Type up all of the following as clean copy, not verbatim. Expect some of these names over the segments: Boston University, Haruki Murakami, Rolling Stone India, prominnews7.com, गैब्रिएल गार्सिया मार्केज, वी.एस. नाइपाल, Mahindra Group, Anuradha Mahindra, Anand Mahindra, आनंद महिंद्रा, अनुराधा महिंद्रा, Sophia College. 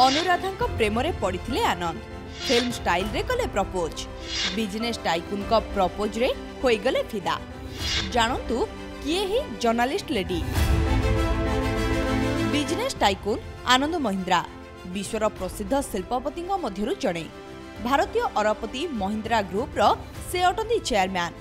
अनुराधा प्रेम पड़ते आनंद film style रे कले प्रपोज बिजनेस टाइकून प्रपोज रे हो गले फिदा। जानतु किए ही journalist lady business tycoon आनंद महिंद्रा विश्वर प्रसिद्ध शिल्पपति मध्य जड़े भारतीय अरबपति महिंद्रा ग्रुप से अटंती चेयरमैन।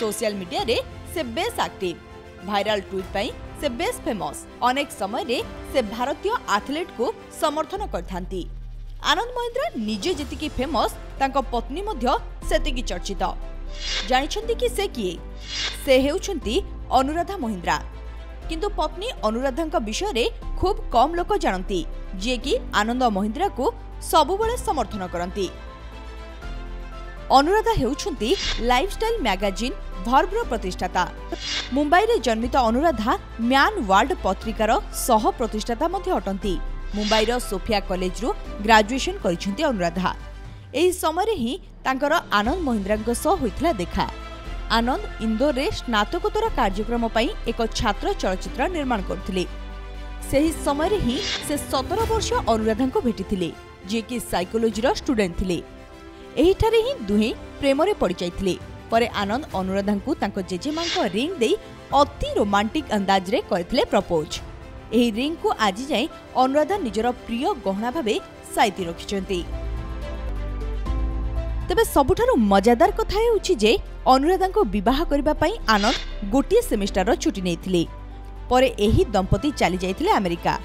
सोशल मीडिया रे से बेस एक्टिव भाइराल ट्वीट पई से बेस फेमस। अनेक समय रे से भारतीय एथलीट को समर्थन करथांती। आनंद महिंद्रा निजे जेतिकी फेमस तांका पत्नी मध्य सेतिकी चर्चित। जानिछंती कि से किए से हेउछंती अनुराधा महिंद्रा। किंतु पत्नी अनुराधा विषय में खूब कम लोक जानती जे कि आनंद महिंद्रा को सबुबले समर्थन करती। अनुराधा हेउछंती लाइफस्टाइल मैगजीन भर्बर प्रतिष्ठाता। मुंबई रे जन्मित अनुराधा म्यान वर्ल्ड पत्रिकार सह प्रतिष्ठाता मध्ये अटंती। मुंबई रो सोफिया कॉलेज रु ग्रेजुएशन करिसेंती अनुराधा। एही समय रे ही तांकर आनंद महिंद्रांको सह होइतला देखा। आनंद इंदौर रे स्नातकोत्तर कार्यक्रम पई एक छात्र चलचित्र निर्माण करथिले। सेही समय रे ही से 17 वर्ष अनुराधांको भेटिथिले जे कि साइकोलॉजी रो स्टूडेंट थिले। एही थारे ही दुहे प्रेम रे पड़ि जाइथिले। परे आनंद अनुराधांको तांको जेजेमांको रिंग देई अति रोमांटिक अंदाज रे करथिले प्रपोज। एही रिंग को आज जाए अनुराधा निजर प्रिय गहना भावे साइती रखिछंती। तबे सबुठारु मजादार कथा हेउछि जे अनुराधा को विवाह करिबा पई आनंद गोटे सेमेस्टर रो छुट्टी नेथिले। परे एही दंपति चली जाइथिले अमेरिका।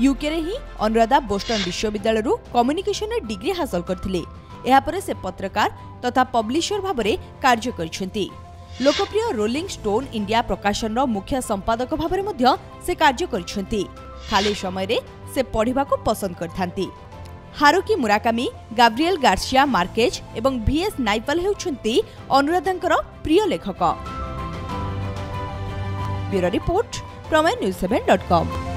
यूके रे ही अनुराधा बोस्टन विश्वविद्यालय रु कम्युनिकेशन रे डिग्री हासिल करथिले। एहा परे से पत्रकार तथा पब्लिशर भाबरे कार्य करछंती। लोकप्रिय रोलिंग स्टोन इंडिया प्रकाशन रो मुख्य संपादक भाबरे मध्य से कार्य करछंती। खाली समय रे से पढ़िबा को पसंद करथांती। Haruki Murakami, गैब्रिएल गार्सिया मार्केज एवं वी.एस. नाइपाल हेउछंती अनुराधांकर प्रिय लेखक। Bureau report, prominnews7.com।